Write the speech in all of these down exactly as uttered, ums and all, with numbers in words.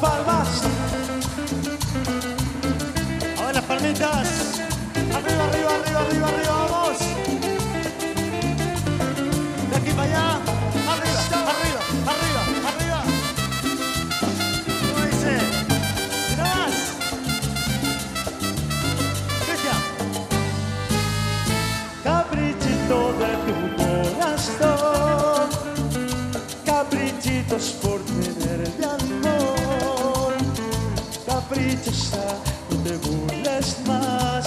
palmas. A ver las palmitas. Arriba, arriba, arriba, arriba, arriba, vamos. De aquí para allá. Arriba, arriba, arriba, arriba. ¿Cómo dice? Y nada más. Cristian. Caprichito de tu corazón. Caprichitos por tenerte amor. Caprichosa, no te burles más.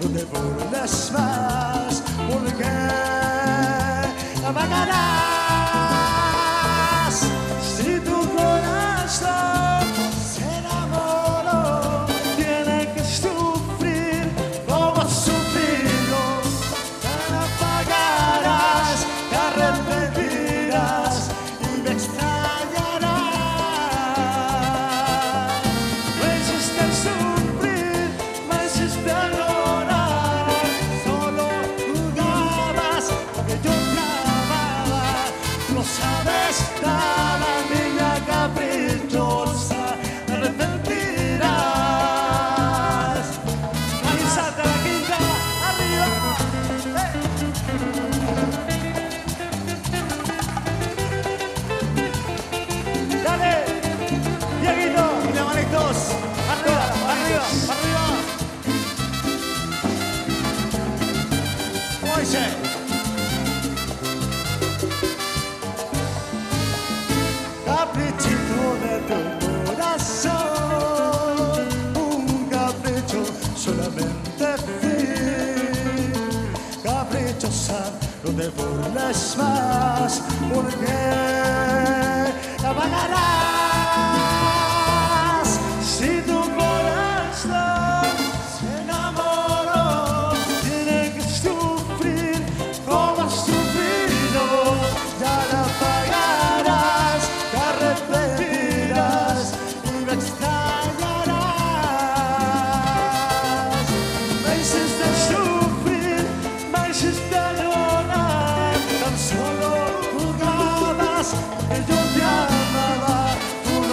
No te burles más, porque la pagarás. Si tu corazón se enamoró, tiene que sufrir como has sufrido. La pagarás, te arrepentirás y me extrañarás. No existe el sufrir, no existe el dolor. Sabes, a la niña caprichosa te arrepentirás. Alízate la quinta, arriba. ¡Eh! Dale, Dieguito, y la manitos. Arriba, arriba, arriba. Oye. Caprichosa, no te burles más, porque la pagarás. Si tu corazón se enamoró, tiene que sufrir como has sufrido. Ya la pagarás, te arrepentirás y me extrañarás. Me hiciste sufrir, sabes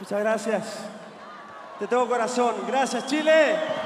Muchas gracias. Te tengo corazón. Gracias, Chile.